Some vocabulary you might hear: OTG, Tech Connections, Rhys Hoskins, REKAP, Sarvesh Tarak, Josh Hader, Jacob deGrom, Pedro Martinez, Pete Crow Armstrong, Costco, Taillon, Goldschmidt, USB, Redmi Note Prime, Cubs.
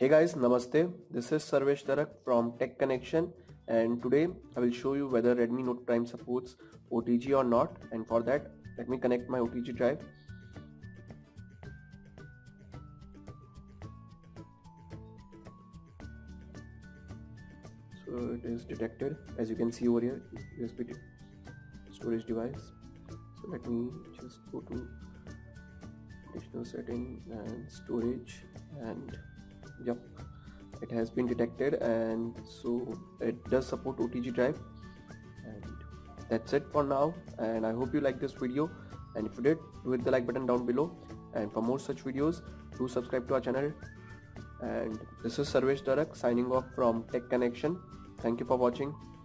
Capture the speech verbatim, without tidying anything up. Hey guys, namaste. This is Sarvesh Tarak from Tech Connection, and today I will show you whether Redmi Note Prime supports O T G or not, and for that let me connect my O T G drive. So it is detected, as you can see over here, U S B storage device. So let me just go to additional setting and storage, and yep, it has been detected, and so it does support O T G drive. And that's it for now, and I hope you like this video, and if you did, do hit the like button down below, and for more such videos do subscribe to our channel. And this is Sarvesh Tarak signing off from Tech Connection. Thank you for watching.